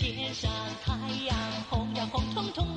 天上太阳红呀红彤彤。